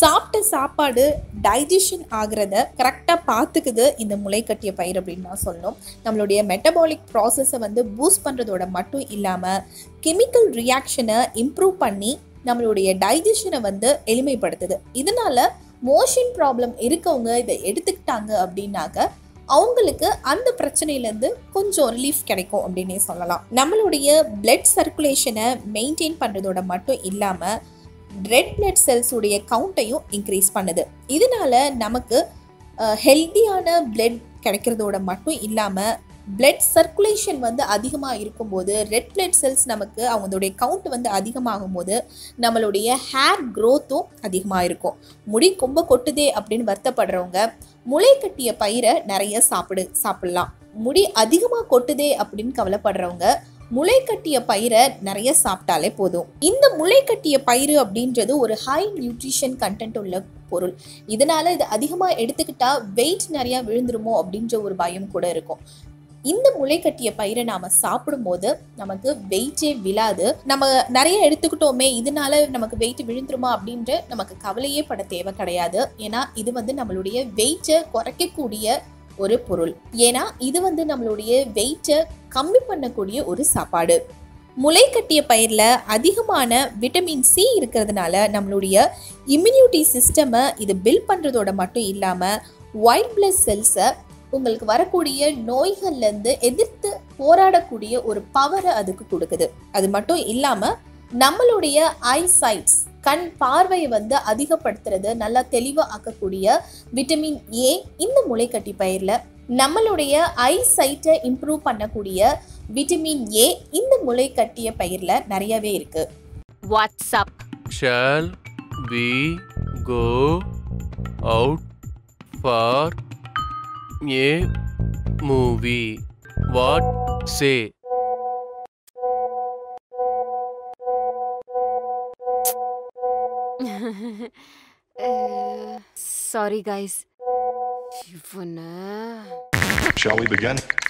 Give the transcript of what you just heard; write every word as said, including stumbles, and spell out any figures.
சாப்பிட்ட சாப்பாடு டைஜஷன் ஆகிறத கரெக்டாக பார்த்துக்குது இந்த முளைக்கட்டிய பயிர் அப்படின்னு நான் சொல்லணும். நம்மளுடைய மெட்டபாலிக் ப்ராசஸை வந்து பூஸ்ட் பண்ணுறதோட மட்டும் இல்லாமல் கெமிக்கல் ரியாக்ஷனை இம்ப்ரூவ் பண்ணி நம்மளுடைய டைஜஷனை வந்து எளிமைப்படுத்துது. இதனால் மோஷன் ப்ராப்ளம் இருக்கவங்க இதை எடுத்துக்கிட்டாங்க அப்படின்னாக்க அவங்களுக்கு அந்த பிரச்சனையிலேருந்து கொஞ்சம் ரிலீஃப் கிடைக்கும் அப்படின்னே சொல்லலாம். நம்மளுடைய பிளட் சர்க்குலேஷனை மெயின்டைன் பண்ணுறதோட மட்டும் இல்லாமல் ரெட் பிளட் செல்ஸுடைய கவுண்ட்டையும் இன்க்ரீஸ் பண்ணுது. இதனால் நமக்கு ஹெல்த்தியான பிளட் கிடைக்கிறதோட மட்டும் இல்லாமல் பிளட் சர்க்குலேஷன் வந்து அதிகமாக இருக்கும்போது ரெட் பிளட் செல்ஸ் நமக்கு அவங்களுடைய கவுண்ட் வந்து அதிகமாகும் போது நம்மளுடைய ஹேர் க்ரோத்தும் அதிகமாக இருக்கும். முடி கொம்ப கொட்டுதே அப்படின்னு வருத்தப்படுறவங்க முளை கட்டிய பயிரை நிறைய சாப்பிடு சாப்பிடலாம். முடி அதிகமாக கொட்டுதே அப்படின்னு கவலைப்படுறவங்க முளை கட்டிய பயிரை நிறைய சாப்பிட்டாலே போதும். இந்த முளை கட்டிய பயிறு அப்படின்றது ஒரு ஹை நியூட்ரிஷன் கண்டென்ட் உள்ள பொருள். இதனால இது அதிகமாக எடுத்துக்கிட்டா வெயிட் நிறையா விழுந்துருமோ அப்படின்ற ஒரு பயம் கூட இருக்கும். இந்த முளை கட்டிய பயிரை நாம் சாப்பிடும்போது நமக்கு வெயிட்டே விழாது. நம்ம நிறைய எடுத்துக்கிட்டோமே இதனால நமக்கு வெயிட் விழுந்துருமா அப்படின்ற நமக்கு கவலையே பட தேவை கிடையாது. ஏன்னா இது வந்து நம்மளுடைய வெயிட்டை குறைக்கக்கூடிய ஒரு பொருள். ஏன்னா இது வந்து நம்மளுடைய வெயிட்டை கம்மி பண்ணக்கூடிய ஒரு சாப்பாடு. முளை கட்டிய பயிரில் அதிகமான விட்டமின் சி இருக்கிறதுனால நம்மளுடைய இம்யூனிட்டி சிஸ்டமை இது பில்ட் பண்ணுறதோட மட்டும் இல்லாமல் ஒயிட் பிளட் செல்ஸை உங்களுக்கு வரக்கூடிய நோய்கள்லேருந்து எதிர்த்து போராடக்கூடிய ஒரு பவரை அதுக்கு கொடுக்குது. அது மட்டும் இல்லாமல் நம்மளுடைய ஐசைட்ஸ், கண் பார்வையை வந்து அதிகப்படுத்துறது, நல்லா தெளிவாக ஆக்கக்கூடிய விட்டமின் ஏ இந்த முளை கட்டி பயிரில், நம்மளுடைய ஐசைட்டை இம்ப்ரூவ் பண்ணக்கூடிய விட்டமின் ஏ இந்த முளை கட்டிய பயிரில் நிறையவே இருக்குது. What's up Shall we go out for a movie? What say? uh, sorry guys. Shall we begin?